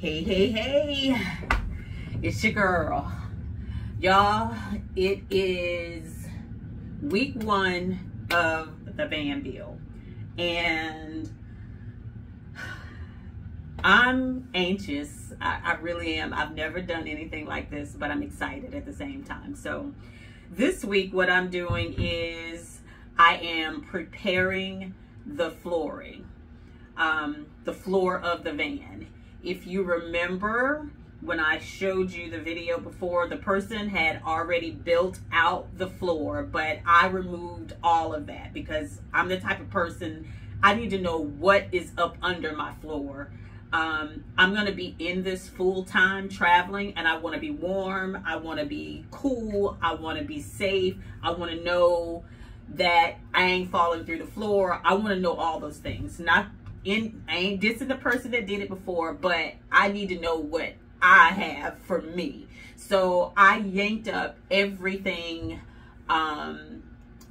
Hey, hey, hey, it's your girl. Y'all, it is week one of the van build, and I'm anxious. I really am. I've never done anything like this, but I'm excited at the same time. So this week, what I'm doing is I am preparing the flooring, the floor of the van. If you remember, when I showed you the video before, the person had already built out the floor, but I removed all of that because I'm the type of person, I need to know what is up under my floor. I'm going to be in this full-time traveling, and I want to be warm. I want to be cool. I want to be safe. I want to know that I ain't falling through the floor. I want to know all those things. I ain't dissing the person that did it before, but I need to know what I have for me. So I yanked up everything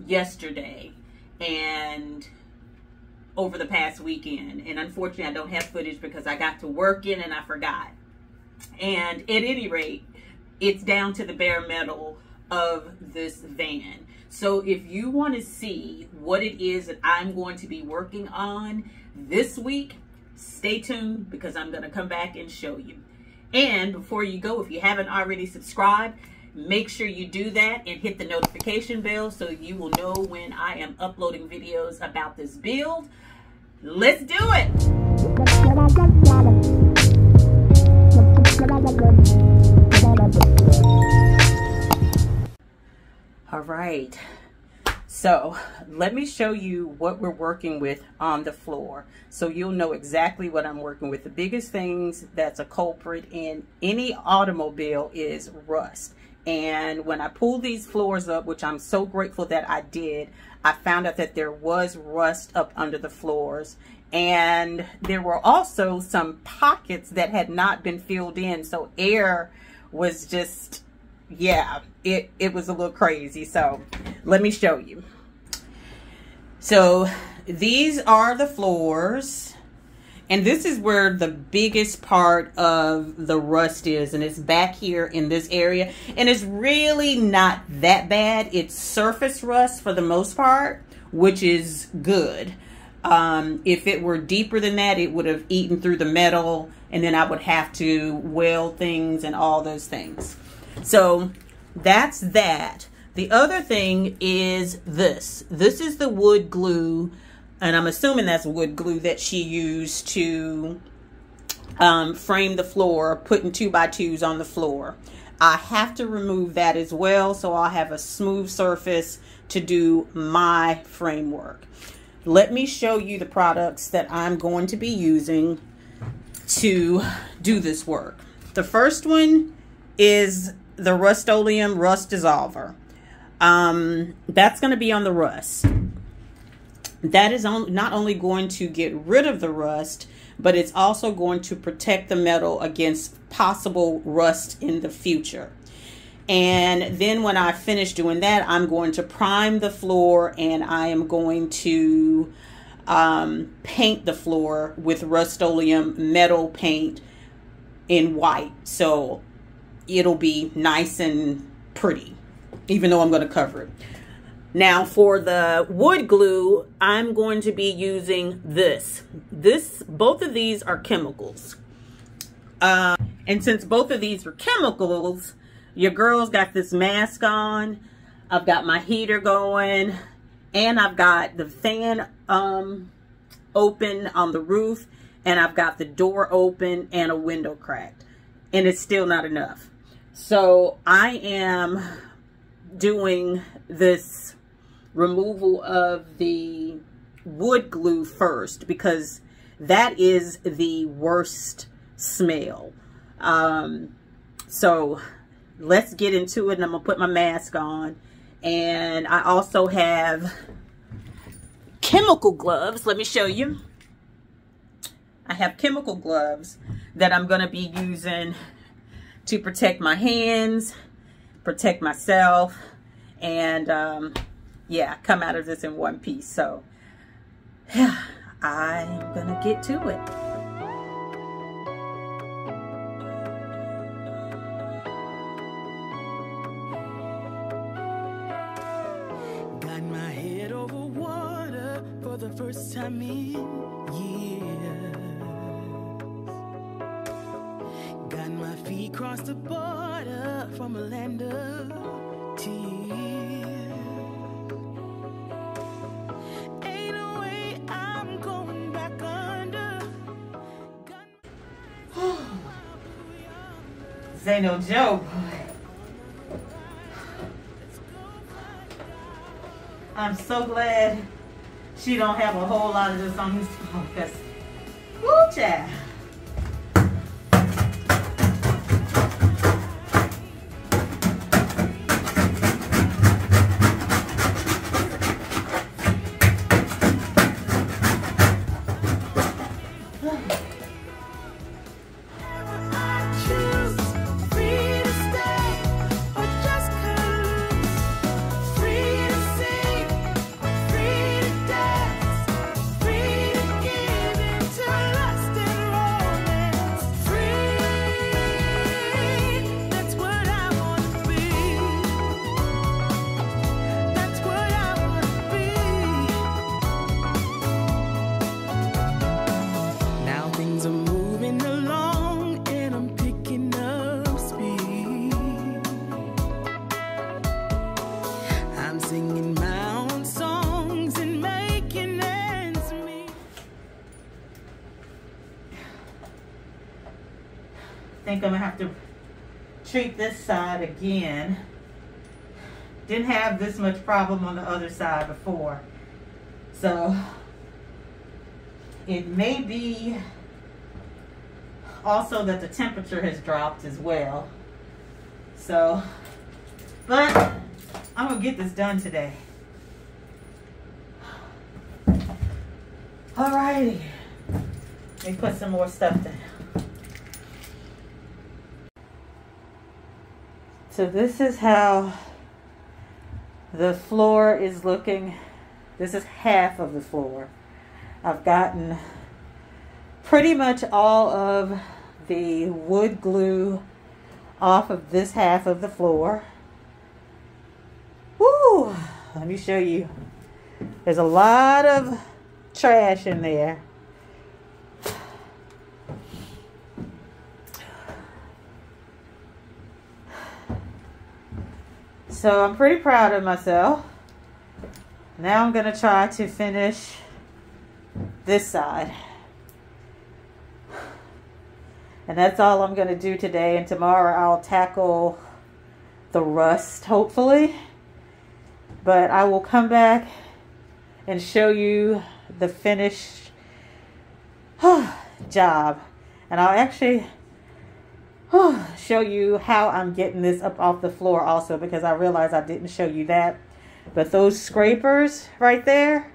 yesterday and over the past weekend. And unfortunately, I don't have footage because I got to working and I forgot. And at any rate, it's down to the bare metal of this van. So if you want to see what it is that I'm going to be working on this week, stay tuned because I'm going to come back and show you. And before you go, if you haven't already subscribed, make sure you do that and hit the notification bell so you will know when I am uploading videos about this build. Let's do it! All right. So let me show you what we're working with on the floor so you'll know exactly what I'm working with. The biggest things that's a culprit in any automobile is rust. And when I pulled these floors up, which I'm so grateful that I did, I found out that there was rust up under the floors. And there were also some pockets that had not been filled in. So air was just, yeah, it was a little crazy. So let me show you. So these are the floors, and this is where the biggest part of the rust is, and it's back here in this area. And it's really not that bad. It's surface rust for the most part, which is good. If it were deeper than that, it would have eaten through the metal, and then I would have to weld things and all those things. So that's that. The other thing is this. This is the wood glue, and I'm assuming that's wood glue that she used to frame the floor, putting 2x2s on the floor. I have to remove that as well, so I'll have a smooth surface to do my framework. Let me show you the products that I'm going to be using to do this work. The first one is the Rust-Oleum Rust Dissolver. That's going to be on the rust. That is not only going to get rid of the rust, but it's also going to protect the metal against possible rust in the future. And then when I finish doing that, I'm going to prime the floor, and I am going to paint the floor with Rust-Oleum metal paint in white. So it'll be nice and pretty, even though I'm going to cover it. Now for the wood glue, I'm going to be using this. Both of these are chemicals. And since both of these are chemicals, your girl's got this mask on. I've got my heater going, and I've got the fan open on the roof, and I've got the door open and a window cracked, and it's still not enough. So I am doing this removal of the wood glue first because that is the worst smell. So let's get into it, and I'm gonna put my mask on. And I also have chemical gloves. Let me show you. I have chemical gloves that I'm gonna be using to protect my hands, protect myself, and yeah, come out of this in one piece. So I'm gonna get to it. first time in years. Got my feet crossed the border from a land of tears. Ain't no way I'm going back under. This ain't no joke. I'm so glad she don't have a whole lot of this on his phone, because, woo, child. I think I'm gonna have to treat this side again. Didn't have this much problem on the other side before, so it may be also that the temperature has dropped as well. So, but I'm gonna get this done today. All righty, let me put some more stuff down. So this is how the floor is looking. This is half of the floor. I've gotten pretty much all of the wood glue off of this half of the floor. Woo! Let me show you. There's a lot of trash in there. So I'm pretty proud of myself. Now I'm gonna try to finish this side. And that's all I'm gonna do today, and tomorrow I'll tackle the rust, hopefully. But I will come back and show you the finished job. And I'll actually show you how I'm getting this up off the floor also, because I realized I didn't show you that. But those scrapers right there,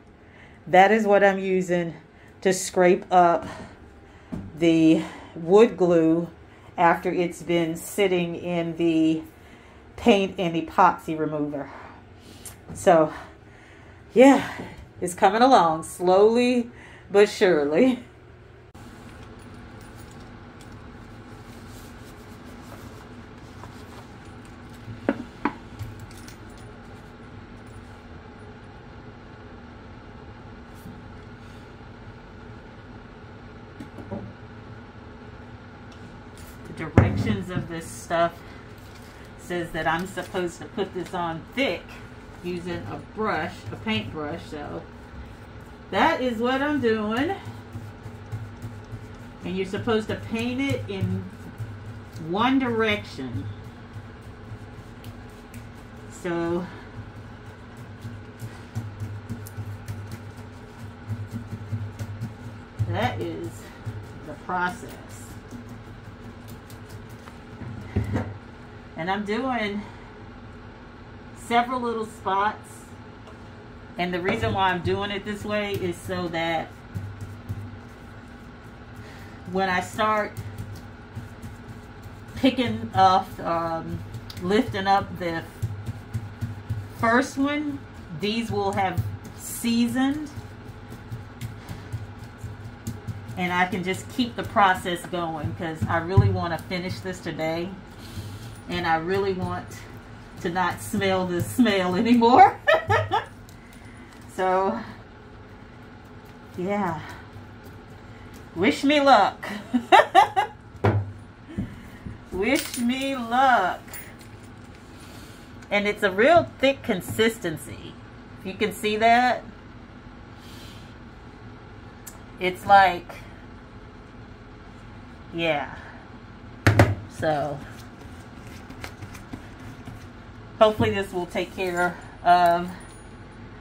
that is what I'm using to scrape up the wood glue after it's been sitting in the paint and epoxy remover. So yeah, it's coming along slowly but surely. Directions of this stuff says that I'm supposed to put this on thick using a brush, a paintbrush, so that is what I'm doing. And you're supposed to paint it in one direction. So that is the process. And I'm doing several little spots. And the reason why I'm doing it this way is so that when I start picking up, lifting up the first one, these will have seasoned. And I can just keep the process going, because I really want to finish this today. And I really want to not smell this smell anymore. So Yeah. Wish me luck. Wish me luck. And it's a real thick consistency. If you can see that. It's like, yeah. So hopefully this will take care of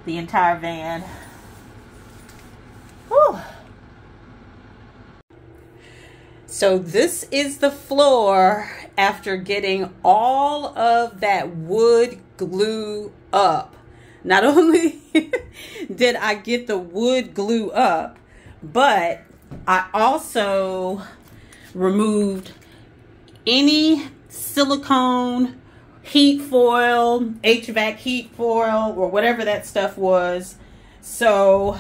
the entire van. Whew. So this is the floor after getting all of that wood glue up. Not only did I get the wood glue up, but I also removed any silicone heat foil, HVAC heat foil, or whatever that stuff was. So,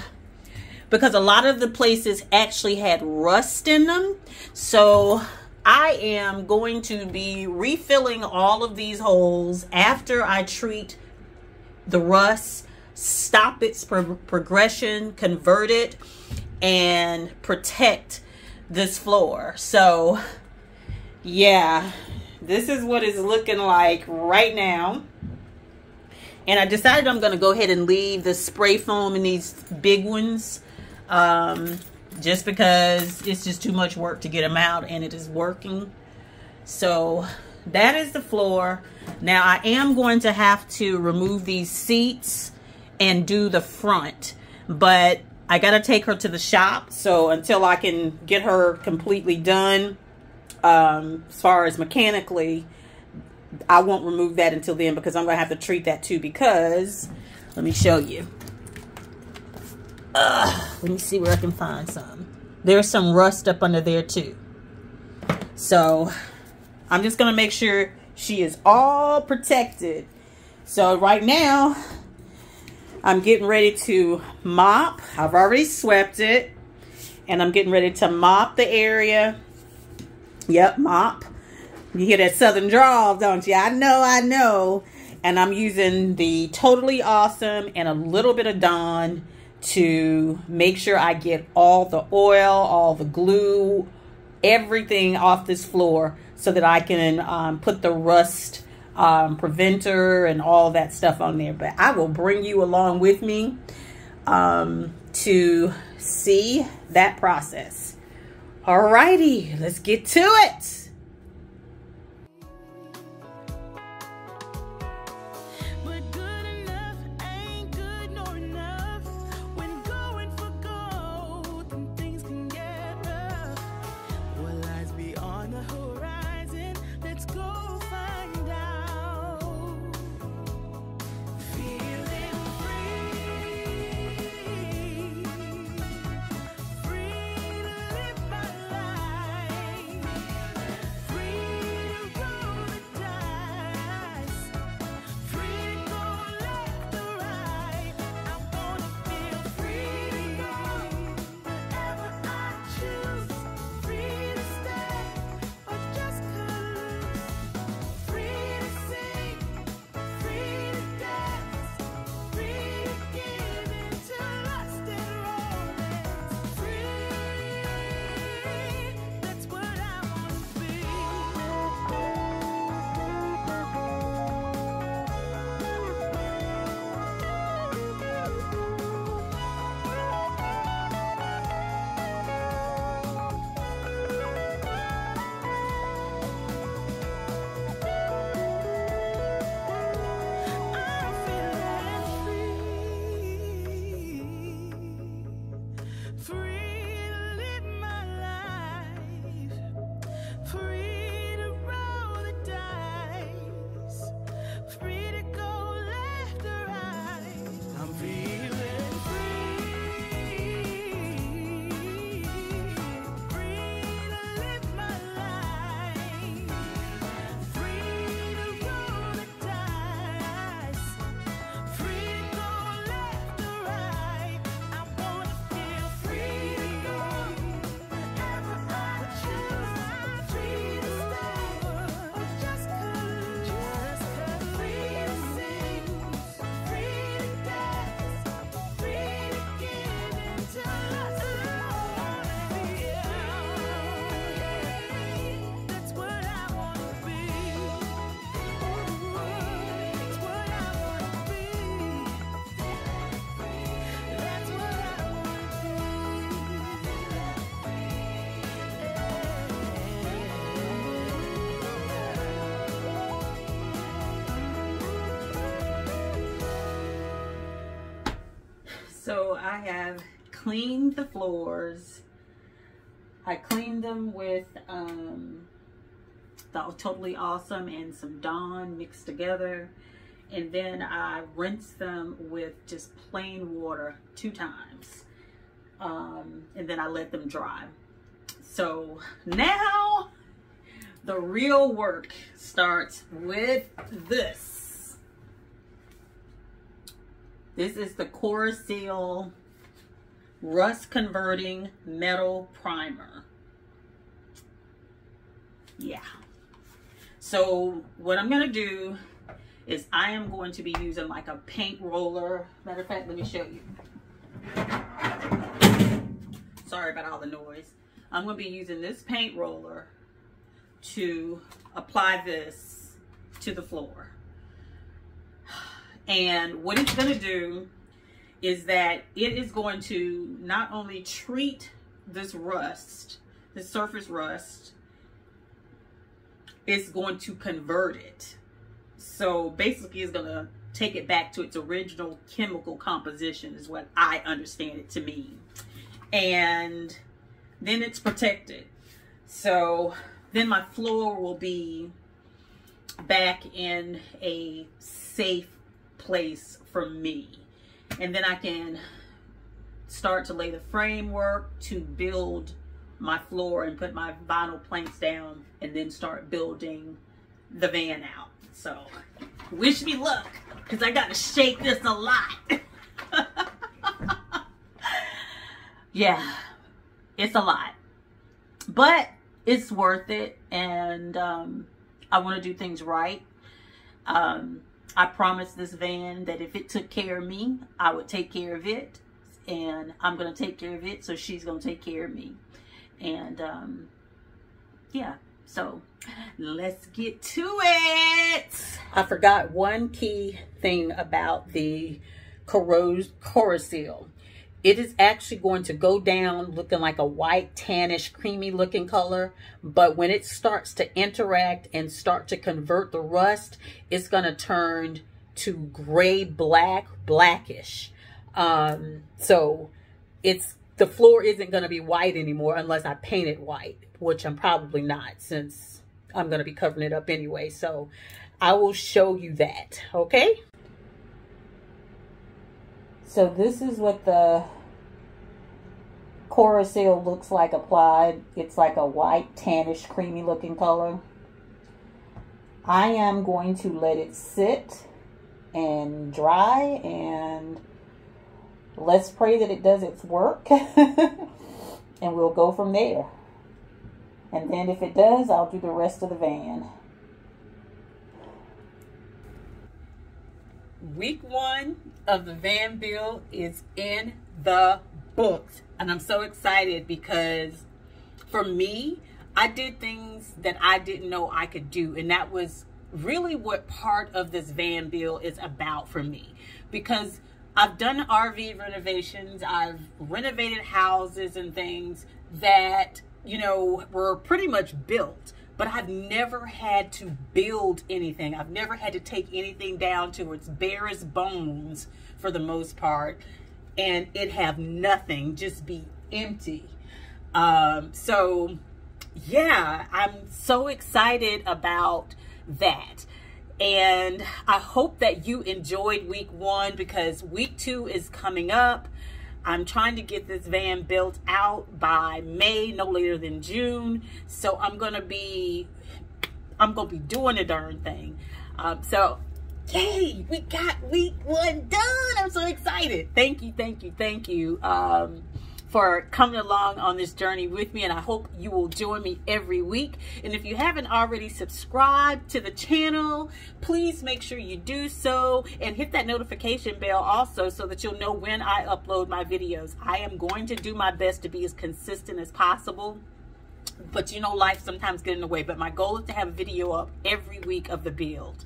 because a lot of the places actually had rust in them. So I am going to be refilling all of these holes after I treat the rust, stop its progression, convert it, and protect this floor. So yeah, this is what it's looking like right now. And I decided I'm going to go ahead and leave the spray foam in these big ones, just because it's just too much work to get them out, and it is working. So that is the floor. Now I am going to have to remove these seats and do the front, but I got to take her to the shop. So until I can get her completely done, as far as mechanically, I won't remove that until then, because I'm going to have to treat that too, because let me show you. Let me see where I can find some. There's some rust up under there too. So I'm just going to make sure she is all protected. So right now I'm getting ready to mop. I've already swept it, and I'm getting ready to mop the area. Yep, mop. You hear that southern drawl, don't you? I know, I know. And I'm using the Totally Awesome and a little bit of Dawn to make sure I get all the oil, all the glue, everything off this floor, so that I can put the rust preventer and all that stuff on there. But I will bring you along with me to see that process. Alrighty, let's get to it. So I have cleaned the floors. I cleaned them with the Totally Awesome and some Dawn mixed together. And then I rinsed them with just plain water 2 times. And then I let them dry. So now the real work starts with this. This is the Corroseal Rust Converting Metal Primer. Yeah. So what I'm going to do is I am going to be using like a paint roller. Matter of fact, let me show you. Sorry about all the noise. I'm going to be using this paint roller to apply this to the floor. And what it's going to do is that it is going to not only treat this rust, the surface rust, it's going to convert it. So basically it's going to take it back to its original chemical composition is what I understand it to mean. And then it's protected. So then my floor will be back in a safe place for me. And then I can start to lay the framework to build my floor and put my vinyl planks down and then start building the van out. So wish me luck, because I got to shake this a lot. Yeah, it's a lot, but it's worth it. And I want to do things right. I promised this van that if it took care of me, I would take care of it, and I'm going to take care of it. So she's going to take care of me. And yeah, so let's get to it. I forgot one key thing about the Corroseal. It is actually going to go down looking like a white, tannish, creamy looking color. But when it starts to interact and start to convert the rust, it's going to turn to gray, black, blackish. So it's, the floor isn't going to be white anymore unless I paint it white, which I'm probably not, since I'm going to be covering it up anyway. So I will show you that. Okay. So this is what the Corroseal looks like applied. It's like a white, tannish, creamy looking color. I am going to let it sit and dry, and let's pray that it does its work and we'll go from there. And then if it does, I'll do the rest of the van. Week 1 of the van build is in the books, and I'm so excited because for me, I did things that I didn't know I could do, and that was really what part of this van build is about for me, because I've done RV renovations, I've renovated houses and things that, you know, were pretty much built. But I've never had to build anything. I've never had to take anything down to its barest bones for the most part, and it have nothing, just be empty. So yeah, I'm so excited about that. And I hope that you enjoyed week 1, because week 2 is coming up. I'm trying to get this van built out by May, no later than June. So I'm gonna be doing the darn thing. So yay, we got week 1 done. I'm so excited. Thank you, thank you, thank you for coming along on this journey with me, and I hope you will join me every week. And if you haven't already subscribed to the channel, please make sure you do so and hit that notification bell also, so that you'll know when I upload my videos. I am going to do my best to be as consistent as possible, but you know, life sometimes gets in the way, but my goal is to have a video up every week of the build.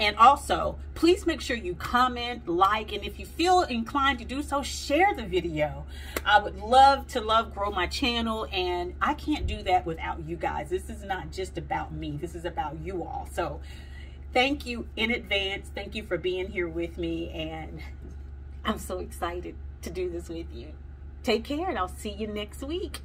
And also, please make sure you comment, like, and if you feel inclined to do so, share the video. I would love to grow my channel, and I can't do that without you guys. This is not just about me. This is about you all. So thank you in advance. Thank you for being here with me, and I'm so excited to do this with you. Take care, and I'll see you next week.